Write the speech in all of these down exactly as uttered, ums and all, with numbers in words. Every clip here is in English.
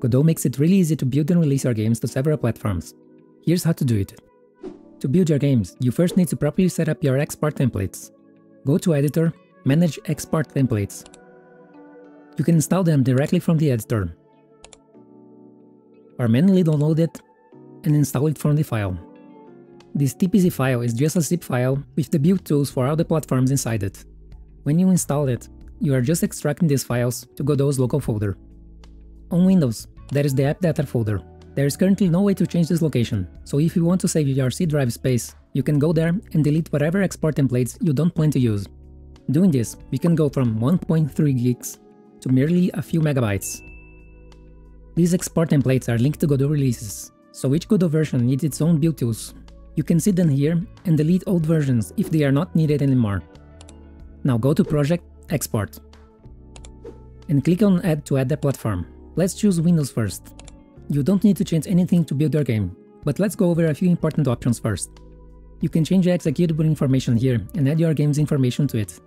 Godot makes it really easy to build and release your games to several platforms. Here's how to do it. To build your games, you first need to properly set up your export templates. Go to Editor, Manage Export Templates. You can install them directly from the editor, or manually download it and install it from the file. This T P Z file is just a zip file with the build tools for all the platforms inside it. When you install it, you are just extracting these files to Godot's local folder. On Windows, there is the app data folder. There is currently no way to change this location, so if you want to save your C drive space, you can go there and delete whatever export templates you don't plan to use. Doing this, we can go from one point three gigs to merely a few megabytes. These export templates are linked to Godot releases, so each Godot version needs its own build tools. You can see them here and delete old versions if they are not needed anymore. Now go to Project, Export, and click on Add to add the platform. Let's choose Windows first. You don't need to change anything to build your game, but let's go over a few important options first. You can change the executable information here and add your game's information to it.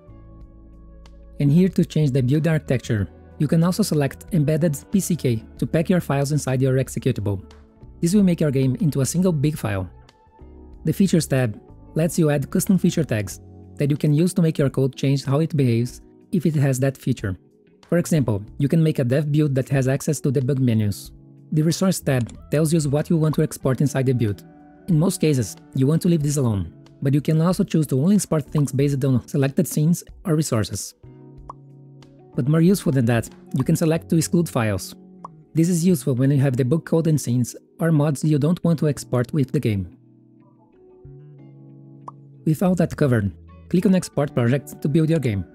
And here to change the build architecture, you can also select Embedded P C K to pack your files inside your executable. This will make your game into a single big file. The Features tab lets you add custom feature tags that you can use to make your code change how it behaves if it has that feature. For example, you can make a dev build that has access to debug menus. The Resource tab tells you what you want to export inside the build. In most cases, you want to leave this alone, but you can also choose to only export things based on selected scenes or resources. But more useful than that, you can select to exclude files. This is useful when you have debug code and scenes or mods you don't want to export with the game. With all that covered, click on Export Project to build your game.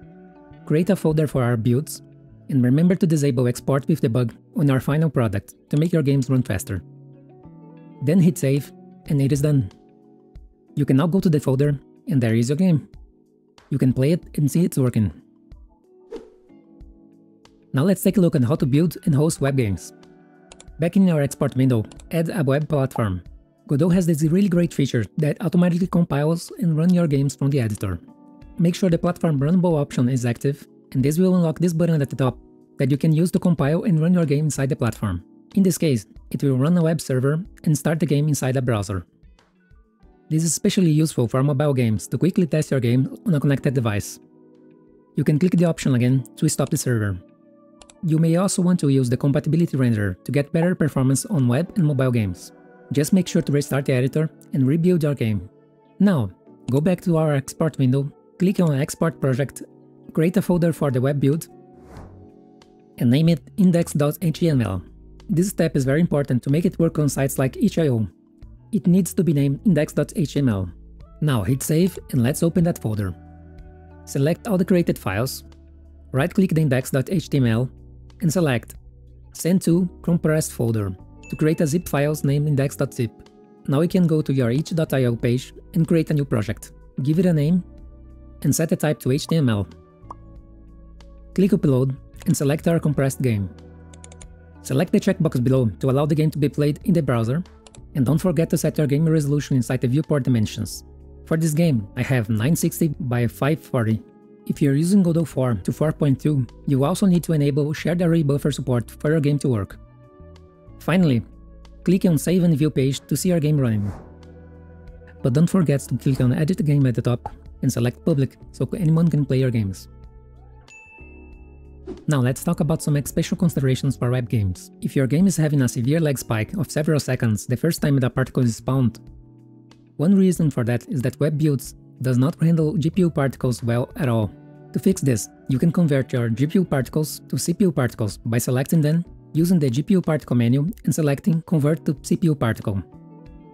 Create a folder for our builds, and remember to disable Export with Debug on our final product to make your games run faster. Then hit Save, and it is done. You can now go to the folder, and there is your game. You can play it and see it's working. Now let's take a look at how to build and host web games. Back in our export window, add a web platform. Godot has this really great feature that automatically compiles and runs your games from the editor. Make sure the platform runnable option is active, and this will unlock this button at the top that you can use to compile and run your game inside the platform. In this case, it will run a web server and start the game inside a browser. This is especially useful for mobile games to quickly test your game on a connected device. You can click the option again to stop the server. You may also want to use the compatibility renderer to get better performance on web and mobile games. Just make sure to restart the editor and rebuild your game. Now, go back to our export window, click on Export Project, create a folder for the web build, and name it index dot H T M L. This step is very important to make it work on sites like itch dot i o. It needs to be named index dot H T M L. Now hit Save and let's open that folder. Select all the created files, right-click the index dot H T M L, and select Send to Compressed Folder to create a zip file named index dot zip. Now you can go to your itch dot i o page and create a new project. Give it a name and set the type to H T M L. Click Upload and select our compressed game. Select the checkbox below to allow the game to be played in the browser, and don't forget to set your game resolution inside the viewport dimensions. For this game, I have nine sixty by five forty. If you're using Godot four to four point two, you also need to enable shared array buffer support for your game to work. Finally, click on Save and View page to see your game running. But don't forget to click on Edit Game at the top and select Public so anyone can play your games. Now let's talk about some special considerations for web games. If your game is having a severe lag spike of several seconds the first time the particle is spawned, one reason for that is that web builds does not handle G P U particles well at all. To fix this, you can convert your G P U particles to C P U particles by selecting them, using the G P U particle menu and selecting Convert to C P U particle.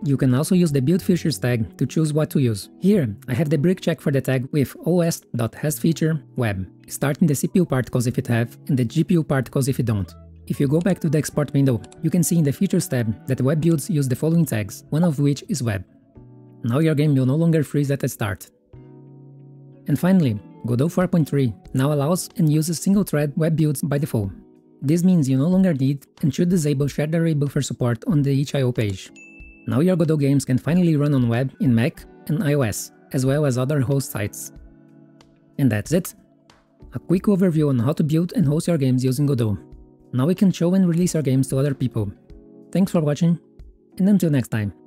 You can also use the Build Features tag to choose what to use. Here, I have the brick check for the tag with O S dot has feature web, starting the C P U particles if it have and the G P U particles if it don't. If you go back to the export window, you can see in the Features tab that web builds use the following tags, one of which is web. Now your game will no longer freeze at the start. And finally, Godot four point three now allows and uses single-thread web builds by default. This means you no longer need and should disable shared array buffer support on the itch dot i o page. Now your Godot games can finally run on web in Mac and iOS, as well as other host sites. And that's it! A quick overview on how to build and host your games using Godot. Now we can show and release our games to other people. Thanks for watching, and until next time.